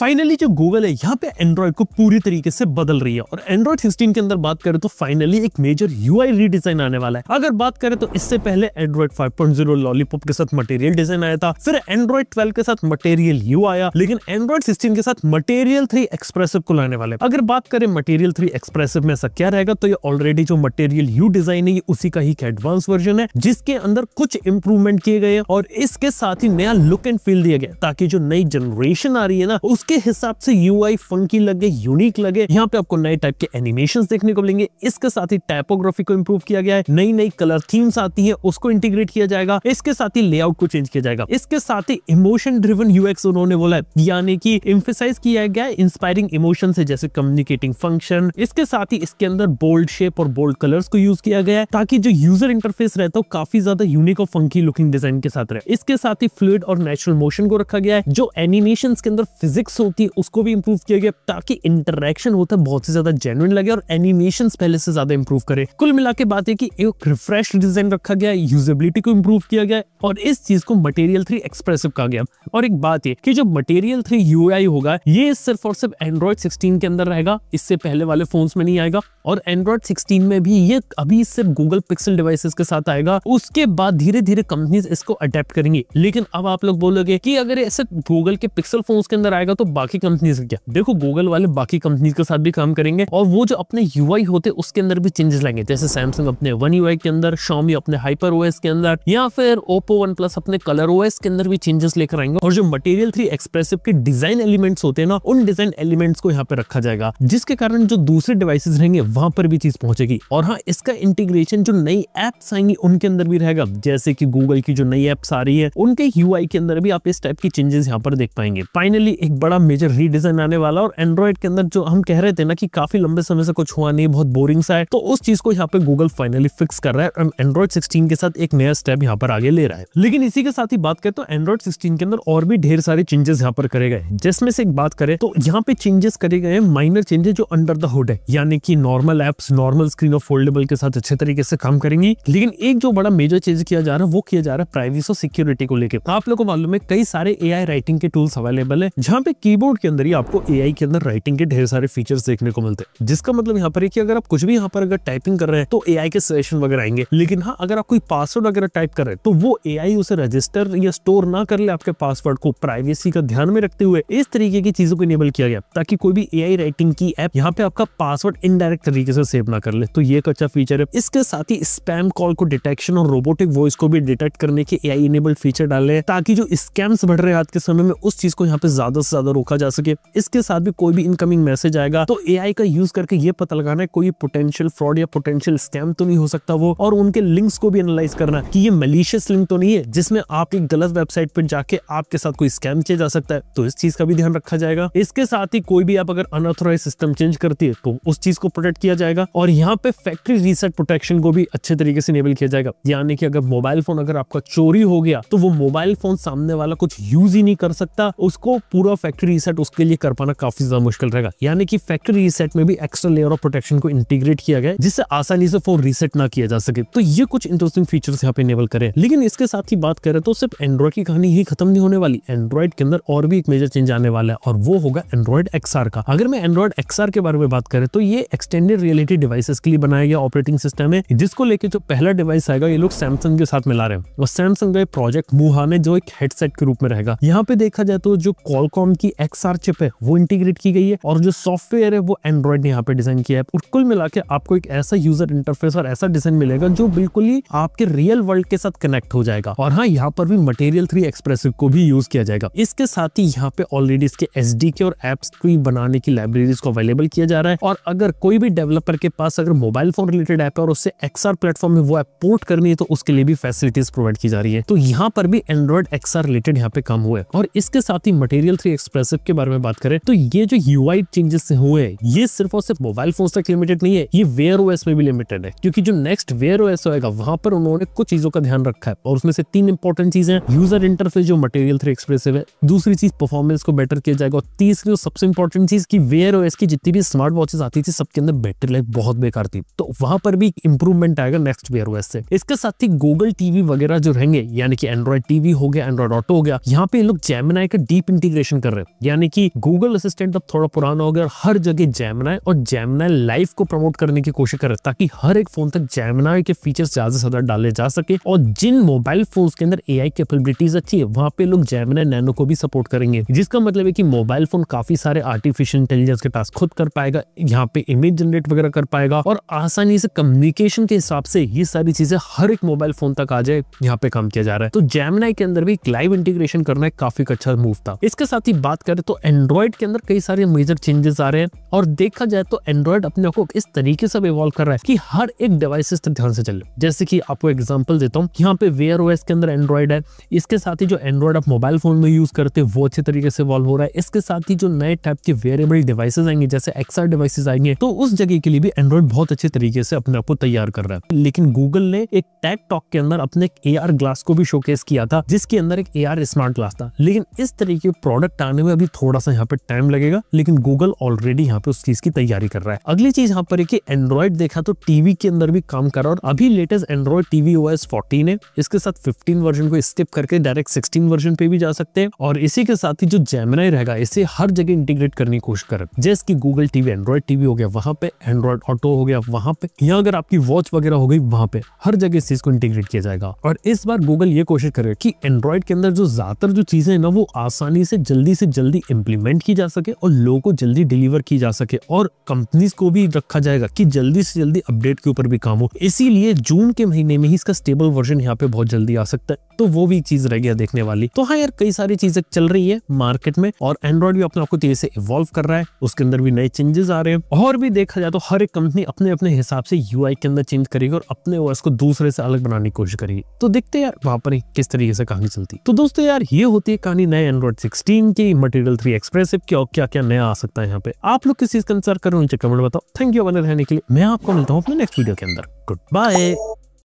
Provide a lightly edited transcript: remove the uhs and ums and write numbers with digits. Finally जो Google है यहाँ पे एंड्रॉइड को पूरी तरीके से बदल रही है और एंड्रॉइड 16 के अंदर बात करें तो फाइनली एक मेजर यूआई रीडिजाइन आने वाला है। अगर बात करें तो इससे पहले एंड्रॉइड 5.0 लॉलीपॉप के साथ मटेरियल डिजाइन आया था, फिर एंड्रॉइड 12 के साथ मटेरियल यू आया, लेकिन एंड्रॉइड 16 के साथ मटेरियल 3 एक्सप्रेसिव को लाने वाले। अगर बात करें मटेरियल 3 एक्सप्रेसिव में ऐसा क्या रहेगा तो ये ऑलरेडी जो मटेरियल यू डिजाइन है ये उसी का ही एक एडवांस वर्जन है जिसके अंदर कुछ इंप्रूवमेंट किए गए और इसके साथ ही नया लुक एंड फील दिया गया ताकि जो नई जनरेशन आ रही है ना उसके हिसाब से यूआई फंकी लगे, यूनिक लगे। यहाँ पे आपको नए टाइप के एनिमेशंस देखने को मिलेंगे, इसके साथ ही टाइपोग्राफी को इंप्रूव किया गया है, नई नई कलर थीम्स आती है उसको इंटीग्रेट किया जाएगा, इसके साथ ही लेआउट को चेंज किया जाएगा, इसके साथ ही इमोशन ड्रिवन यूएक्स उन्होंने बोला है, यानी कि एम्फेसाइज किया गया है इंस्पायरिंग इमोशन से जैसे कम्युनिकेटिंग फंक्शन। इसके साथ ही इसके अंदर बोल्ड शेप और बोल्ड कलर्स को यूज किया गया है ताकि जो यूजर इंटरफेस रहता है काफी ज्यादा यूनिक और फंकी लुकिंग डिजाइन के साथ रहे। इसके साथ ही फ्लूइड और नेचुरल मोशन को रखा गया है, जो एनिमेशन के अंदर फिजिक्स होती है उसको भी इंप्रूव किया गया ताकि इंटरेक्शन होता है बहुत ही ज्यादा जेन्युइन लगे और एनिमेशंस पहले से ज्यादा इंप्रूव करे। कुल मिलाकर बात है कि एक रिफ्रेश्ड डिजाइन रखा गया, यूजेबिलिटी को इंप्रूव किया गया और इस चीज को मटेरियल 3 एक्सप्रेसिव कहा गया। और एक बात है कि जो मटेरियल 3 यूआई होगा ये सिर्फ और सिर्फ एंड्रॉइड 16 के अंदर रहेगा, इससे पहले वाले फोन में नहीं आएगा और एंड्रॉइड 16 में भी ये अभी सिर्फ गूगल पिक्सल डिवाइसेस के साथ आएगा, उसके बाद धीरे धीरे कंपनीज इसको अडेप्ट करेंगी। लेकिन अब आप लोग बोलोगे कि अगर ऐसे गूगल के पिक्सल फोन के अंदर आएगा तो बाकी कंपनीज क्या? देखो गूगल वाले बाकी कंपनीज के साथ भी काम करेंगे और वो जो अपने यूआई होते उसके अंदर भी चेंजेस लाएंगे, जैसे सैमसंग अपने वन यूआई के अंदर, शाओमी अपने हाइपर ओएस के अंदर या फिर ओप्पो वन प्लस अपने कलर ओएस के अंदर भी चेंजेस लेकर आएंगे। और जो मटेरियल 3 एक्सप्रेसिव के डिजाइन एलिमेंट्स होते हैं ना उन डिजाइन एलिमेंट्स को यहाँ पे रखा जाएगा जिसके कारण जो दूसरे डिवाइसेस रहेंगे वहां पर भी चीज पहुंचेगी। और हाँ, इसका इंटीग्रेशन जो नई एप्स आएंगी उनके अंदर भी रहेगा, जैसे की गूगल की जो नई एप्स आ रही है उनके यूआई के अंदर भी आप इस टाइप की चेंजेस यहाँ पर देख पाएंगे। फाइनली एक बड़ा मेजर रीडिजाइन आने वाला और एंड्रॉइड के अंदर जो हम कह रहे थे ना कि काफी लंबे समय से कुछ हुआ नहीं, बहुत बोरिंग सा है, तो उस चीज को यहाँ पे गूगल फाइनली फिक्स कर रहा है और एंड्रॉइड 16 के साथ एक नया स्टेप यहाँ पर आगे ले रहा है। लेकिन इसी के साथ ही बात करें तो एंड्रॉइड 16 के अंदर और भी ढेर सारे चेंजेस यहाँ पर करे गए, जिसमें से एक बात करें तो यहाँ पे चेंजेस करे गए माइनर चेंजेस जो अंडर द हुड है, यानी कि नॉर्मल एप्स नॉर्मल स्क्रीन और फोल्डेबल के साथ अच्छे तरीके से काम करेंगी। लेकिन एक जो बड़ा मेजर चेंज किया जा रहा है वो किया जा रहा है प्राइवेसी और सिक्योरिटी को लेकर। आप लोगों को मालूम है कई सारे एआई राइटिंग के टूल्स अवेलेबल है जहाँ पे कीबोर्ड के अंदर ही आपको एआई के अंदर राइटिंग के ढेर सारे फीचर्स देखने को मिलते हैं, जिसका मतलब यहाँ पर है कि अगर आप कुछ भी यहाँ पर अगर टाइपिंग कर रहे हैं तो एआई के सजेशन वगैरह आएंगे। लेकिन हाँ, अगर आप कोई पासवर्ड वगैरह टाइप कर रहे हैं तो वो एआई उसे रजिस्टर या स्टोर ना कर ले आपके पासवर्ड को। प्राइवेसी का ध्यान में रखते हुए इस तरीके की चीजों को इनेबल किया गया ताकि कोई भी एआई राइटिंग की ऐप यहाँ पे आपका पासवर्ड इनडायरेक्ट तरीके से सेव ना कर ले, तो ये एक अच्छा फीचर है। इसके साथ ही स्पैम कॉल को डिटेक्शन और रोबोटिक वॉइस को भी डिटेक्ट करने के एआई इनेबल्ड फीचर डाले हैं ताकि जो स्कैम्स बढ़ रहे हैं आज के समय में उस चीज को यहाँ पे ज्यादा से ज्यादा रोका जा सके। इसके साथ भी कोई भी इनकमिंग मैसेज आएगा तो एआई का यूज करके ये पता लगाना है कोई पोटेंशियल फ्रॉड या पोटेंशियल स्कैम तो नहीं हो सकता वो, और उनके लिंक्स को भी एनालाइज करना कि ये मैलिशियस लिंक तो नहीं है जिसमें आप एक गलत वेबसाइट पर जाके आपके साथ कोई स्कैम किया जा सकता है, तो इस चीज का भी ध्यान रखा जाएगा। इसके साथ ही कोई भी आप अगर अनऑथोराइज सिस्टम चेंज करती है तो उस चीज को प्रोटेक्ट किया जाएगा और यहाँ पे फैक्ट्री रीसेट प्रोटेक्शन को भी अच्छे तरीके से इनेबल किया जाएगा, यानी कि अगर मोबाइल फोन अगर आपका चोरी हो गया तो वो मोबाइल फोन सामने वाला कुछ यूज ही नहीं कर सकता, उसको पूरा फैक्ट्री रीसेट उसके लिए कर पाना काफी ज्यादा मुश्किल रहेगा। यानी कि फैक्ट्री रीसेट में भी एक्स्ट्रा लेयर ऑफ प्रोटेक्शन को इंटीग्रेट किया गया जिससे आसानी से फोन रीसेट ना किया जा सके, तो ये कुछ इंटरेस्टिंग फीचर्स यहाँ पे इनेबल करें। लेकिन इसके साथ ही बात करें तो सिर्फ एंड्रॉइड की कहानी ही खत्म नहीं होने वाली, एंड्रॉइड के अंदर और भी एक मेजर चेंज आने वाला है और वो होगा एंड्रॉइड XR का। अगर मैं एंड्रॉइड XR के बारे में बात करें तो ये एक्सटेंडेड रियलिटी डिवाइसेस के लिए बनाया गया ऑपरेटिंग सिस्टम है जिसको लेकर जो पहला डिवाइस आएगा ये लोग सैमसंग के साथ मिला रहे हैं और सैमसंग का प्रोजेक्ट मुहाने जो एक हेडसेट के रूप में रहेगा। यहाँ पे देखा जाए तो जो क्वालकॉम की XR चिप है वो इंटीग्रेट की गई है और जो सॉफ्टवेयर है वो एंड्रॉइड ने यहाँ पे डिजाइन किया है और कुल मिलाकर आपको एक ऐसा यूजर इंटरफेस और ऐसा डिजाइन मिलेगा जो बिल्कुल ही आपके रियल वर्ल्ड के साथ कनेक्ट हो जाएगा। और हाँ, यहाँ पर भी मटेरियल 3 एक्सप्रेसिव को भी यूज किया जाएगा। इसके साथ ही यहाँ पे ऑलरेडी इसके SDK और एप्स की बनाने की लाइब्रेरीज को अवेलेबल किया जा रहा है और अगर कोई भी डेवलपर के पास अगर मोबाइल फोन रिलेटेड ऐप है और उससे XR प्लेटफॉर्म में वो ऐप पोर्ट करनी है तो उसके लिए भी फैसिलिटीज प्रोवाइड की जा रही है, तो यहाँ पर भी एंड्रॉइड XR रिलेटेड यहाँ पे काम हुआ है। और इसके साथ ही मटेरियल 3 एक्सप्रेसिव के बारे में बात करें तो ये जो UI चेंजेस हुए ये सिर्फ और सिर्फ मोबाइल फोन तक लिमिटेड नहीं है, ये Wear OS में भी लिमिटेड है क्योंकि जो नेक्स्ट Wear OS होएगा वहां पर उन्होंने कुछ चीजों का ध्यान रखा है और उसमें से तीन इंपॉर्टेंट चीजें, यूजर इंटरफेस जो मटेरियल 3 एक्सप्रेसिव है, दूसरी चीज परफॉर्मेंस को बेटर किया जाएगा और तीसरी और सबसे इंपॉर्टेंट चीज कि Wear OS की जितनी भी स्मार्ट वॉचेस आती थी सबके अंदर बैटरी लाइफ बहुत बेकार थी, तो वहां पर भी इंप्रूवमेंट आएगा नेक्स्ट Wear OS से। इसके साथ ही गूगल टीवी वगैरह जो रहेंगे यानी कि एंड्रॉइड टीवी हो गया, एंड्रॉइड ऑटो हो गया, यहाँ पे लोग Gemini का डीप इंटीग्रेशन कर रहे यानी कि गूगल असिस्टेंट अब थोड़ा पुराना हो गया और हर जगह जेमिनाई और जेमिनाई लाइव को प्रमोट करने की कोशिश कर रहे हैं ताकि हर एक फोन तक जेमिनाई के फीचर्स ज्यादा से ज्यादा डाले जा सके। और जिन मोबाइल फोन्स के अंदर एआई कैपेबिलिटीज अच्छी है वहां पे लोग जेमिनाई नैनो को भी सपोर्ट करेंगे, जिसका मतलब है कि मोबाइल फोन काफी सारे आर्टिफिशियल इंटेलिजेंस के टास्क खुद कर पाएगा, यहाँ पे इमेज जनरेट वगैरह कर पाएगा और आसानी से कम्युनिकेशन के हिसाब से ये सारी चीजें हर एक मोबाइल फोन तक आ जाए, यहाँ पे काम किया जा रहा है। तो जेमिनाई के अंदर भी लाइव इंटीग्रेशन करना काफी अच्छा मूव था। इसके साथ ही बात करें तो एंड्रॉइड के अंदर कई सारे मेजर चेंजेस आ रहे हैं और देखा जाए तो एंड्रॉइड अपने को इस तरीके से इवॉल्व कर रहा है कि हर एक डिवाइसेस तक ध्यान से चले। जैसे कि आपको एग्जांपल देता हूं, यहाँ पे वेयर ओएस के अंदर एंड्रॉइड है, इसके साथ ही जो एंड्रॉइड आप मोबाइल फोन में यूज करते हैं वो अच्छे तरीके से इवॉल्व हो रहा है। इसके साथ ही जो नए टाइप के वेयरेबल डिवाइसेज आएंगे जैसे XR डिवाइसेज आएंगे तो उस जगह के लिए भी एंड्रॉइड बहुत अच्छे तरीके से अपने आप को तैयार कर रहा है। लेकिन गूगल ने एक टेक टॉक के अंदर अपने AR ग्लास को भी शोकेस किया था जिसके अंदर एक AR स्मार्ट ग्लास था, लेकिन इस तरीके प्रोडक्ट आने में अभी थोड़ा सा यहाँ पे टाइम लगेगा, लेकिन गूगल ऑलरेडी यहाँ पे उस चीज की तैयारी कर रहा है। अगली चीज यहाँ पर है कि एंड्रॉइड देखा तो टीवी के अंदर भी काम कर रहा है और अभी लेटेस्ट एंड्रॉइड टीवी OS 14 है, इसके साथ 15 वर्जन को स्किप करके डायरेक्ट 16 वर्जन पे भी जा सकते हैं। और इसी के साथ ही जो जेमिनाई रहेगा इसे हर जगह इंटीग्रेट करने की कोशिश कर रहे हैं, जैसे कि गूगल टीवी एंड्रॉइड टीवी हो गया, वहां पे एंड्रॉइड ऑटो हो गया, वहां पे यहाँ अगर आपकी वॉच वगैरह हो गई वहां पे हर जगह इस चीज को इंटीग्रेट किया जाएगा। और इस बार गूगल ये कोशिश कर रहे हैं कि एंड्रॉइड के अंदर जो ज्यादातर जो चीजें हैं ना वो आसानी से जल्दी इम्प्लीमेंट की जा सके और लोगों को जल्दी डिलीवर की जा सके और कंपनीज को भी रखा जाएगा कि जल्दी से जल्दी अपडेट के ऊपर भी काम हो। इसीलिए जून के महीने में ही इसका स्टेबल वर्जन यहाँ पे बहुत जल्दी आ सकता है, तो वो भी चीज रह गया देखने वाली। तो हाँ यार, कई सारी चीजें चल रही है मार्केट में और एंड्रॉइड भी अपने आपको तेजी से इवॉल्व कर रहा है, उसके अंदर भी नए चेंजेस आ रहे हैं। और भी देखा जाए तो हर एक कंपनी अपने अपने हिसाब से UI के अंदर चेंज करेगी और अपने OS को दूसरे से अलग बनाने की कोशिश करेगी। तो देखते हैं यार वहां पर किस तरीके से कहानी चलती। तो दोस्तों यार ये होती है कहानी नए एंड्रॉइड 16 की, मटेरियल 3 एक्सप्रेसिव की, और क्या क्या नया आ सकता है यहाँ पे। आप लोग किस चीज का इंतजार कर रहे हो नीचे कमेंट बताओ। थैंक यू बने रहने के लिए, मैं आपको मिलता हूँ अपने नेक्स्ट वीडियो के अंदर। Good bye.